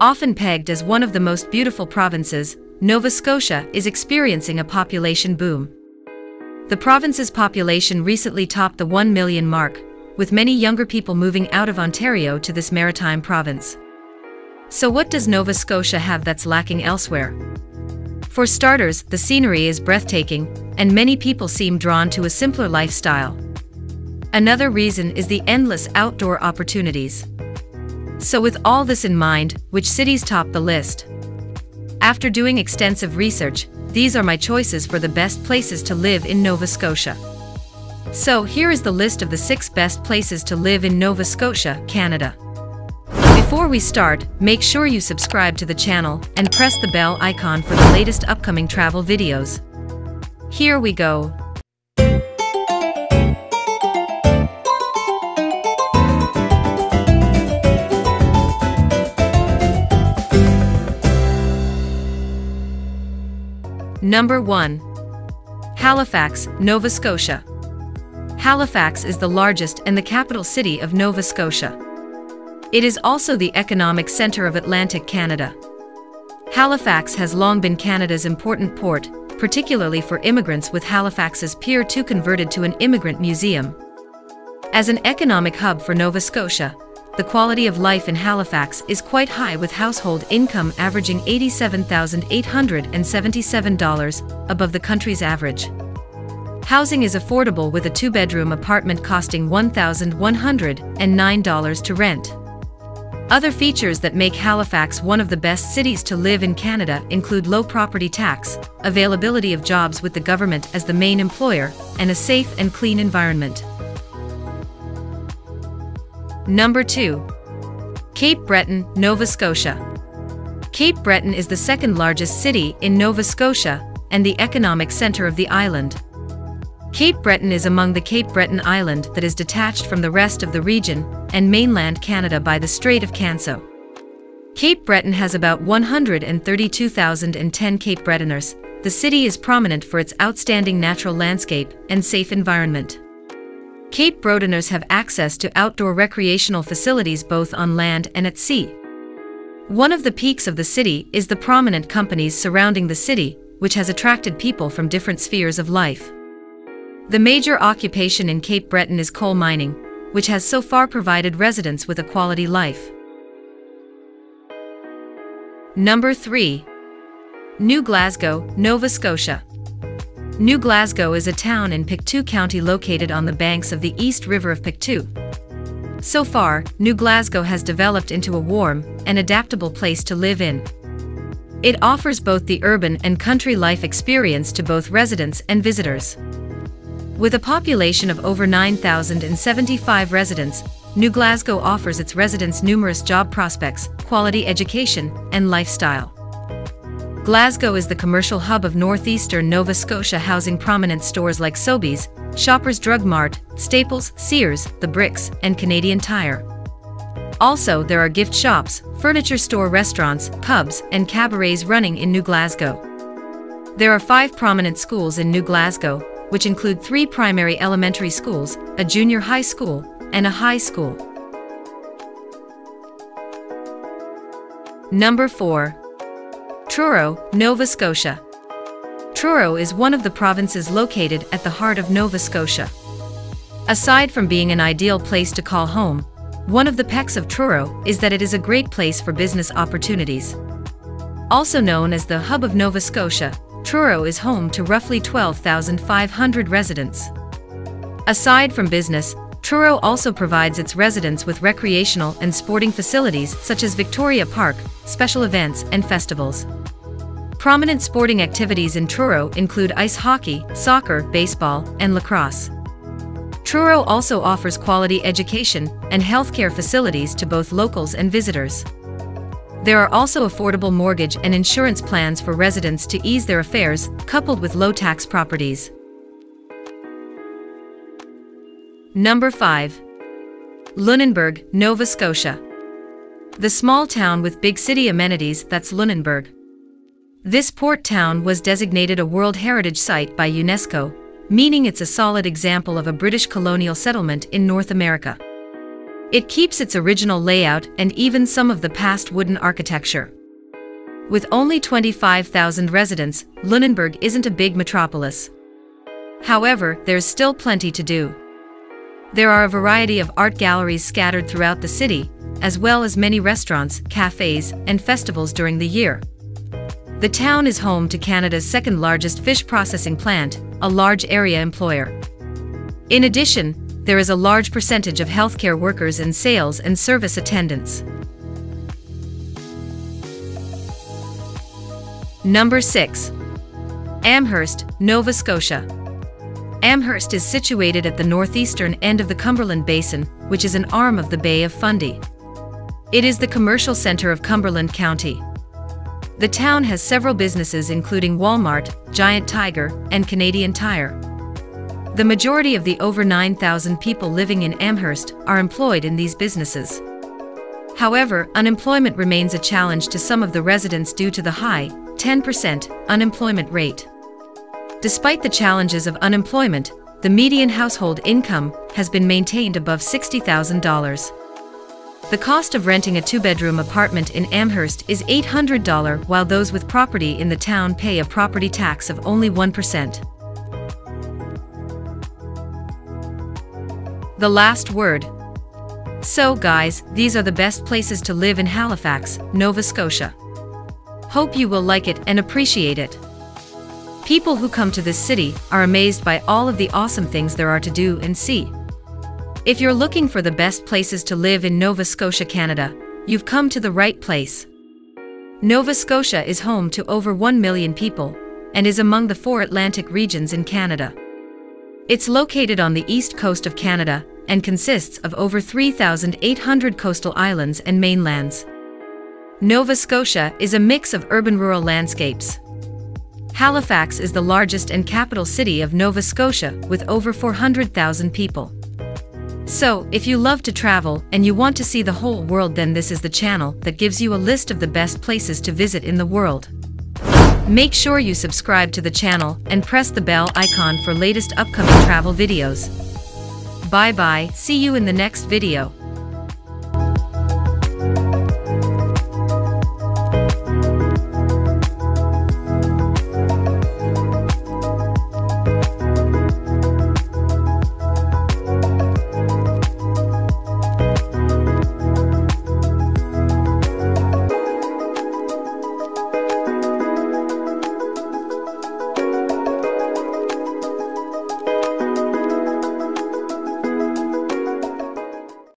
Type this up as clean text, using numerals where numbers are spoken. Often pegged as one of the most beautiful provinces, Nova Scotia is experiencing a population boom. The province's population recently topped the 1 million mark, with many younger people moving out of Ontario to this maritime province. So what does Nova Scotia have that's lacking elsewhere? For starters, the scenery is breathtaking, and many people seem drawn to a simpler lifestyle. Another reason is the endless outdoor opportunities. So with all this in mind, which cities top the list? After doing extensive research, these are my choices for the best places to live in Nova Scotia. So here is the list of the 6 best places to live in Nova Scotia, Canada. Before we start, make sure you subscribe to the channel and press the bell icon for the latest upcoming travel videos. Here we go. Number 1. Halifax, Nova Scotia. Halifax is the largest and the capital city of Nova Scotia. It is also the economic center of Atlantic Canada. Halifax has long been Canada's important port, particularly for immigrants, with Halifax's Pier 2 converted to an immigrant museum. As an economic hub for Nova Scotia, the quality of life in Halifax is quite high, with household income averaging $87,877, above the country's average. Housing is affordable, with a 2-bedroom apartment costing $1,109 to rent. Other features that make Halifax one of the best cities to live in Canada include low property tax, availability of jobs with the government as the main employer, and a safe and clean environment. Number 2. Cape Breton, Nova Scotia. Cape Breton is the second largest city in Nova Scotia and the economic center of the island. Cape Breton is among the Cape Breton Island that is detached from the rest of the region and mainland Canada by the Strait of Canso. Cape Breton has about 132,010 Cape Bretoners. The city is prominent for its outstanding natural landscape and safe environment. Cape Bretoners have access to outdoor recreational facilities both on land and at sea. One of the peaks of the city is the prominent companies surrounding the city, which has attracted people from different spheres of life. The major occupation in Cape Breton is coal mining, which has so far provided residents with a quality life. Number 3. New Glasgow, Nova Scotia. New Glasgow is a town in Pictou County located on the banks of the East River of Pictou. So far, New Glasgow has developed into a warm and adaptable place to live in. It offers both the urban and country life experience to both residents and visitors. With a population of over 9,075 residents, New Glasgow offers its residents numerous job prospects, quality education, and lifestyle. Glasgow is the commercial hub of northeastern Nova Scotia, housing prominent stores like Sobeys, Shoppers Drug Mart, Staples, Sears, The Bricks, and Canadian Tire. Also, there are gift shops, furniture store, restaurants, pubs, and cabarets running in New Glasgow. There are 5 prominent schools in New Glasgow, which include 3 primary elementary schools, a junior high school, and a high school. Number 4. Truro, Nova Scotia. Truro is one of the provinces located at the heart of Nova Scotia. Aside from being an ideal place to call home, one of the perks of Truro is that it is a great place for business opportunities. Also known as the hub of Nova Scotia, Truro is home to roughly 12,500 residents. Aside from business, Truro also provides its residents with recreational and sporting facilities such as Victoria Park, special events, and festivals. Prominent sporting activities in Truro include ice hockey, soccer, baseball, and lacrosse. Truro also offers quality education and healthcare facilities to both locals and visitors. There are also affordable mortgage and insurance plans for residents to ease their affairs, coupled with low-tax properties. Number 5. Lunenburg, Nova Scotia. The small town with big city amenities that's Lunenburg. This port town was designated a World Heritage Site by UNESCO, meaning it's a solid example of a British colonial settlement in North America. It keeps its original layout and even some of the past wooden architecture. With only 25,000 residents, Lunenburg isn't a big metropolis. However, there's still plenty to do. There are a variety of art galleries scattered throughout the city, as well as many restaurants, cafes, and festivals during the year. The town is home to Canada's second-largest fish processing plant, a large area employer. In addition, there is a large percentage of healthcare workers and sales and service attendants. Number 6. Amherst, Nova Scotia. Amherst is situated at the northeastern end of the Cumberland Basin, which is an arm of the Bay of Fundy. It is the commercial center of Cumberland County. The town has several businesses including Walmart, Giant Tiger, and Canadian Tire. The majority of the over 9,000 people living in Amherst are employed in these businesses. However, unemployment remains a challenge to some of the residents due to the high, 10% unemployment rate. Despite the challenges of unemployment, the median household income has been maintained above $60,000. The cost of renting a two-bedroom apartment in Amherst is $800, while those with property in the town pay a property tax of only 1%. The last word. So guys, these are the best places to live in Halifax, Nova Scotia. Hope you will like it and appreciate it. People who come to this city are amazed by all of the awesome things there are to do and see. If you're looking for the best places to live in Nova Scotia, Canada, you've come to the right place. Nova Scotia is home to over 1 million people and is among the four Atlantic regions in Canada. It's located on the east coast of Canada and consists of over 3,800 coastal islands and mainlands. Nova Scotia is a mix of urban-rural landscapes. Halifax is the largest and capital city of Nova Scotia with over 400,000 people. So, if you love to travel and you want to see the whole world, then this is the channel that gives you a list of the best places to visit in the world. Make sure you subscribe to the channel and press the bell icon for latest upcoming travel videos. Bye bye, see you in the next video.